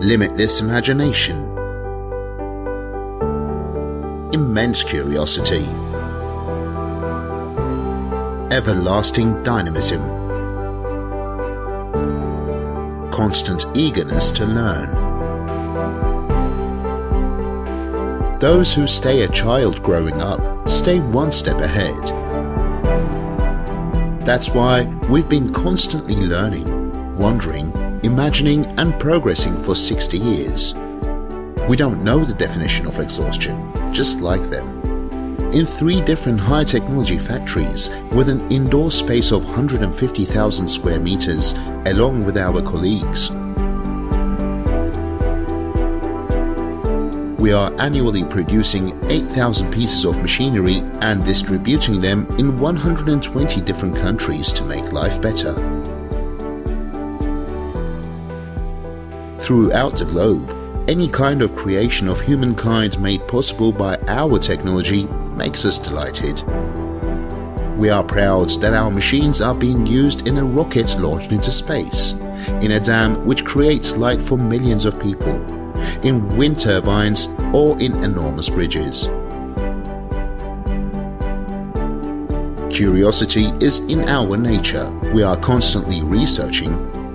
limitless imagination, immense curiosity, everlasting dynamism, constant eagerness to learn. Those who stay a child growing up stay one step ahead. That's why we've been constantly learning, wondering, imagining and progressing for 60 years. We don't know the definition of exhaustion, just like them. In 3 different high-technology factories with an indoor space of 150,000 square meters, along with our colleagues, we are annually producing 8,000 pieces of machinery and distributing them in 120 different countries to make life better. Throughout the globe, any kind of creation of humankind made possible by our technology makes us delighted. We are proud that our machines are being used in a rocket launched into space, in a dam which creates light for millions of people, in wind turbines or in enormous bridges. Curiosity is in our nature. We are constantly researching,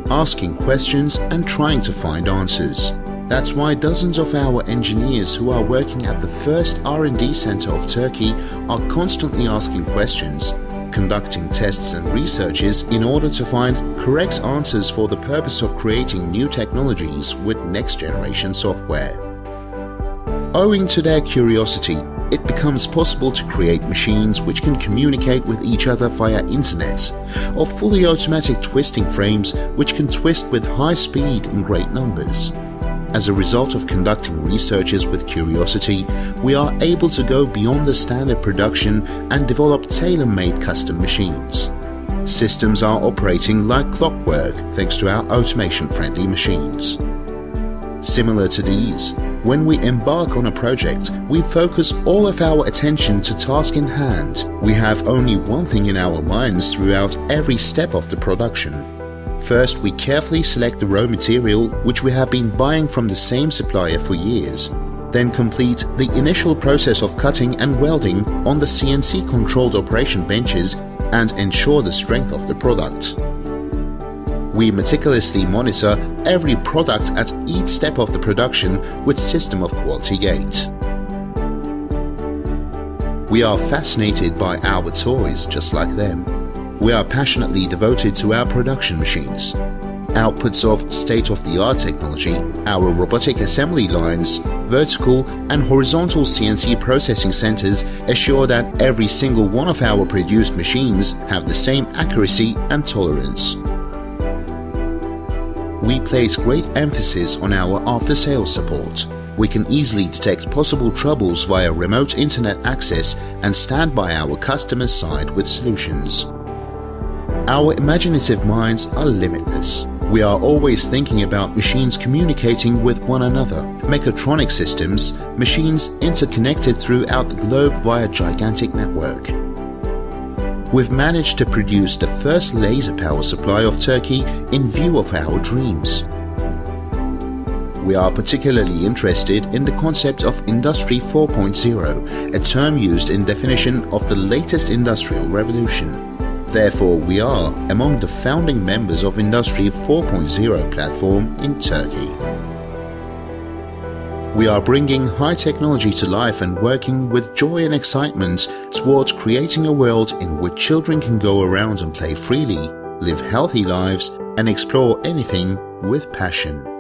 asking questions and trying to find answers. That's why dozens of our engineers who are working at the first R&D center of Turkey are constantly asking questions, conducting tests and researches in order to find correct answers for the purpose of creating new technologies with next-generation software. Owing to their curiosity, it becomes possible to create machines which can communicate with each other via internet, or fully automatic twisting frames which can twist with high speed in great numbers. As a result of conducting researches with curiosity, we are able to go beyond the standard production and develop tailor-made custom machines. Systems are operating like clockwork thanks to our automation-friendly machines. Similar to these, when we embark on a project, we focus all of our attention to task in hand. We have only one thing in our minds throughout every step of the production. First, we carefully select the raw material which we have been buying from the same supplier for years, then complete the initial process of cutting and welding on the CNC-controlled operation benches and ensure the strength of the product. We meticulously monitor every product at each step of the production with system of quality gate. We are fascinated by our toys just like them. We are passionately devoted to our production machines, outputs of state-of-the-art technology, our robotic assembly lines, vertical and horizontal CNC processing centers assure that every single one of our produced machines have the same accuracy and tolerance. We place great emphasis on our after-sales support. We can easily detect possible troubles via remote internet access and stand by our customer's side with solutions. Our imaginative minds are limitless. We are always thinking about machines communicating with one another, mechatronic systems, machines interconnected throughout the globe via gigantic network. We've managed to produce the first laser power supply of Turkey in view of our dreams. We are particularly interested in the concept of Industry 4.0, a term used in definition of the latest industrial revolution. Therefore, we are among the founding members of Industry 4.0 platform in Turkey. We are bringing high technology to life and working with joy and excitement towards creating a world in which children can go around and play freely, live healthy lives, and explore anything with passion.